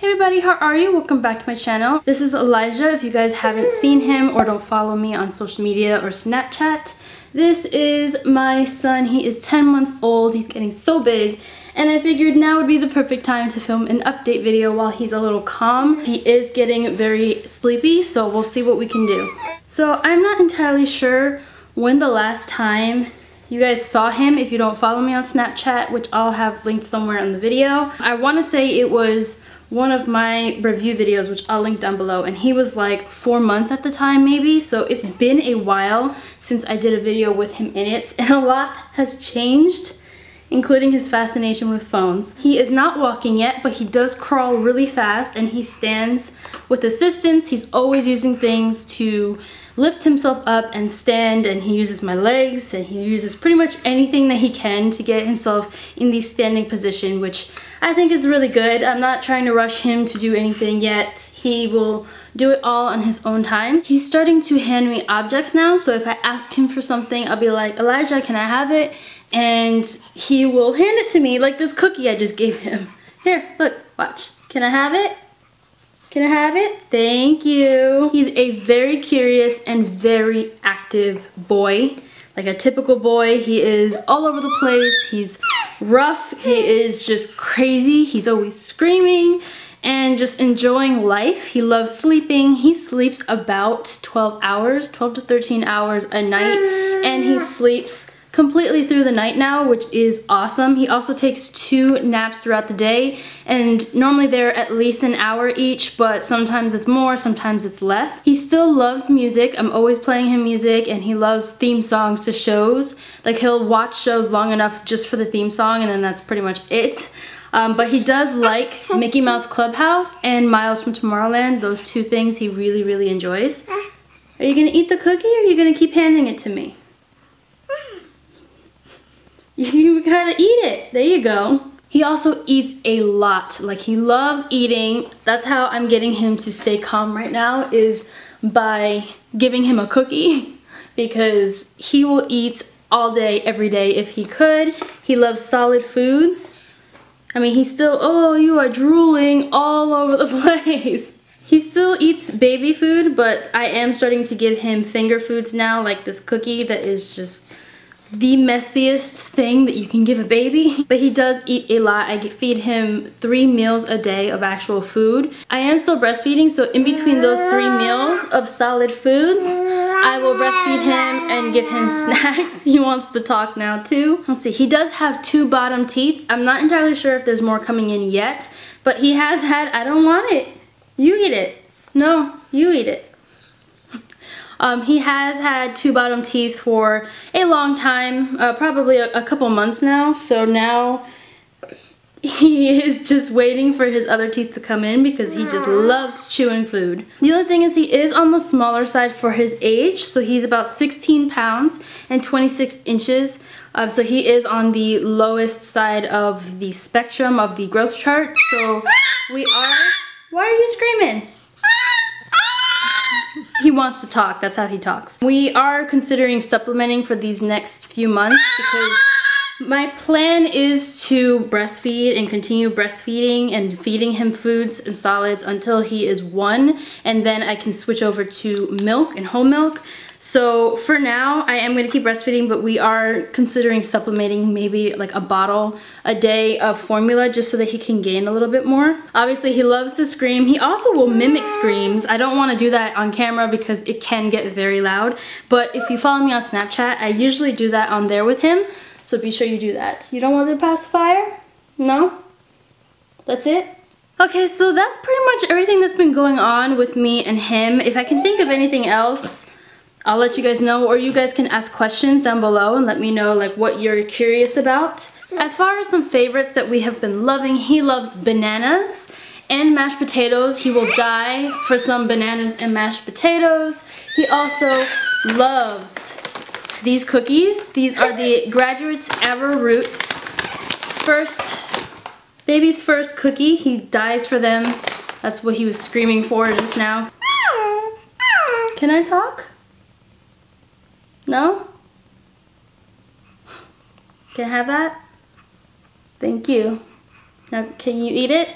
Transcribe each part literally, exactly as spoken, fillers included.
Hey everybody, how are you? Welcome back to my channel. This is Elijah. If you guys haven't seen him or don't follow me on social media or Snapchat, this is my son. He is ten months old. He's getting so big. And I figured now would be the perfect time to film an update video while he's a little calm. He is getting very sleepy, so we'll see what we can do. So I'm not entirely sure when the last time you guys saw him. If you don't follow me on Snapchat, which I'll have linked somewhere in the video, I want to say it was one of my review videos, which I'll link down below, and he was like four months at the time maybe, so it's been a while since I did a video with him in it, and a lot has changed, including his fascination with phones. He is not walking yet, but he does crawl really fast, and he stands with assistance. He's always using things to lift himself up and stand, and he uses my legs, and he uses pretty much anything that he can to get himself in the standing position, which I think is really good. I'm not trying to rush him to do anything yet. He will do it all on his own time. He's starting to hand me objects now, so if I ask him for something, I'll be like, Elijah, can I have it? And he will hand it to me, like this cookie I just gave him. Here, look, watch. Can I have it? Can I have it? Thank you. He's a very curious and very active boy. Like a typical boy, he is all over the place. He's rough, he is just crazy. He's always screaming and just enjoying life. He loves sleeping. He sleeps about twelve hours, twelve to thirteen hours a night, and he sleeps completely through the night now, which is awesome. He also takes two naps throughout the day, and normally they're at least an hour each, but sometimes it's more, sometimes it's less. He still loves music. I'm always playing him music, and he loves theme songs to shows. Like, he'll watch shows long enough just for the theme song, and then that's pretty much it. Um, but he does like Mickey Mouse Clubhouse and Miles from Tomorrowland. Those two things he really, really enjoys. Are you gonna eat the cookie, or are you gonna keep handing it to me? You gotta eat it. There you go. He also eats a lot. Like, he loves eating. That's how I'm getting him to stay calm right now, is by giving him a cookie, because he will eat all day, every day if he could. He loves solid foods. I mean, he's still, oh, you are drooling all over the place. He still eats baby food, but I am starting to give him finger foods now, like this cookie that is just the messiest thing that you can give a baby. But he does eat a lot. I feed him three meals a day of actual food. I am still breastfeeding, so in between those three meals of solid foods, I will breastfeed him and give him snacks. He wants to talk now too. Let's see, he does have two bottom teeth. I'm not entirely sure if there's more coming in yet, but he has had, I don't want it. You eat it. No, you eat it. Um, he has had two bottom teeth for a long time, uh, probably a, a couple months now, so now he is just waiting for his other teeth to come in, because he just loves chewing food. The other thing is, he is on the smaller side for his age, so he's about sixteen pounds and twenty-six inches, um, so he is on the lowest side of the spectrum of the growth chart, so we are... Why are you screaming? He wants to talk. That's how he talks. We are considering supplementing for these next few months, because my plan is to breastfeed and continue breastfeeding and feeding him foods and solids until he is one, and then I can switch over to milk and whole milk. So for now, I am going to keep breastfeeding, but we are considering supplementing maybe like a bottle a day of formula, just so that he can gain a little bit more. Obviously, he loves to scream. He also will mimic screams. I don't want to do that on camera because it can get very loud, but if you follow me on Snapchat, I usually do that on there with him, so be sure you do that. You don't want the pacifier? No? That's it? Okay, so that's pretty much everything that's been going on with me and him. If I can think of anything else, I'll let you guys know, or you guys can ask questions down below and let me know like what you're curious about. As far as some favorites that we have been loving, he loves bananas and mashed potatoes. He will die for some bananas and mashed potatoes. He also loves these cookies. These are the Graduates Ever Roots. First, baby's first cookie. He dies for them. That's what he was screaming for just now. Can I talk? No? Can I have that? Thank you. Now, can you eat it?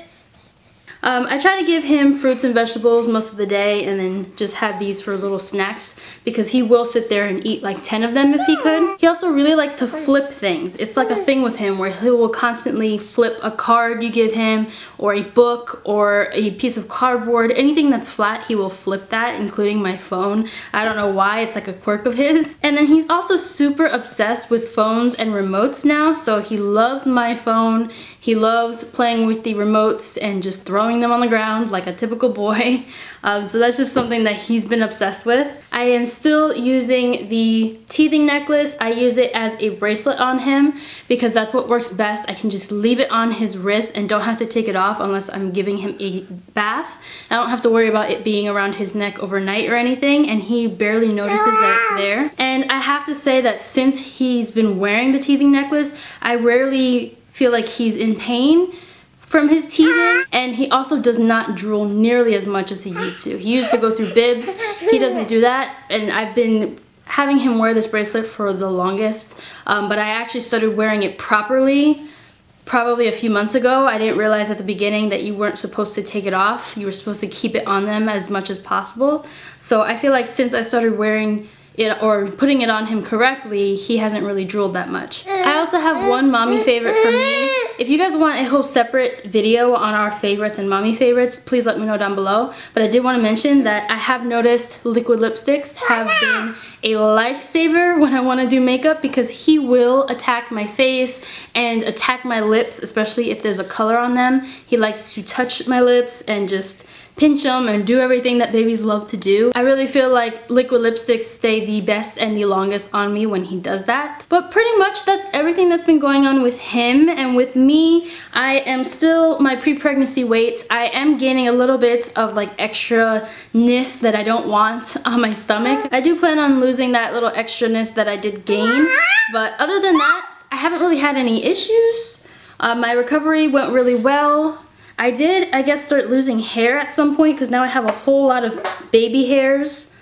Um, I try to give him fruits and vegetables most of the day and then just have these for little snacks because he will sit there and eat like ten of them if he could. He also really likes to flip things. It's like a thing with him where he will constantly flip a card you give him or a book or a piece of cardboard. Anything that's flat, he will flip that, including my phone. I don't know why, it's like a quirk of his. And then he's also super obsessed with phones and remotes now, so he loves my phone. He loves playing with the remotes and just throwing them on the ground like a typical boy. Um, so that's just something that he's been obsessed with. I am still using the teething necklace. I use it as a bracelet on him because that's what works best. I can just leave it on his wrist and don't have to take it off unless I'm giving him a bath. I don't have to worry about it being around his neck overnight or anything, and he barely notices that it's there. And I have to say that since he's been wearing the teething necklace, I rarely feel like he's in pain from his teething, and he also does not drool nearly as much as he used to. He used to go through bibs. He doesn't do that, and I've been having him wear this bracelet for the longest, um, but I actually started wearing it properly probably a few months ago. I didn't realize at the beginning that you weren't supposed to take it off. You were supposed to keep it on them as much as possible. So I feel like since I started wearing it or putting it on him correctly, he hasn't really drooled that much. I also have one mommy favorite for me. If you guys want a whole separate video on our favorites and mommy favorites, please let me know down below. But I did want to mention that I have noticed liquid lipsticks have been a lifesaver when I want to do makeup because he will attack my face and attack my lips, especially if there's a color on them. He likes to touch my lips and just pinch them and do everything that babies love to do. I really feel like liquid lipsticks stay the best and the longest on me when he does that. But pretty much that's everything that's been going on with him and with me. I am still my pre-pregnancy weight. I am gaining a little bit of like extra-ness that I don't want on my stomach. I do plan on losing that little extra-ness that I did gain, but other than that, I haven't really had any issues. Uh, my recovery went really well. I did, I guess, start losing hair at some point because now I have a whole lot of baby hairs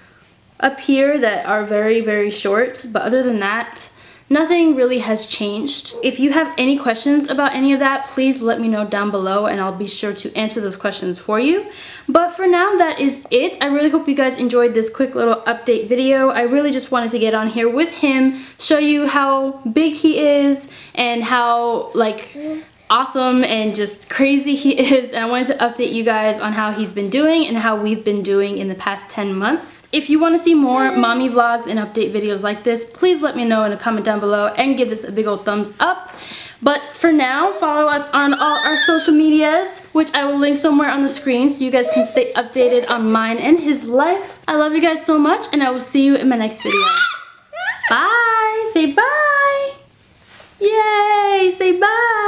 up here that are very, very short. But other than that, nothing really has changed. If you have any questions about any of that, please let me know down below and I'll be sure to answer those questions for you. But for now, that is it. I really hope you guys enjoyed this quick little update video. I really just wanted to get on here with him, show you how big he is and how, like, awesome and just crazy he is, and I wanted to update you guys on how he's been doing and how we've been doing in the past ten months. If you want to see more mommy vlogs and update videos like this, please let me know in a comment down below and give this a big old thumbs up. But for now, follow us on all our social medias, which I will link somewhere on the screen so you guys can stay updated on mine and his life. I love you guys so much, and I will see you in my next video. Bye! Say bye! Yay! Say bye!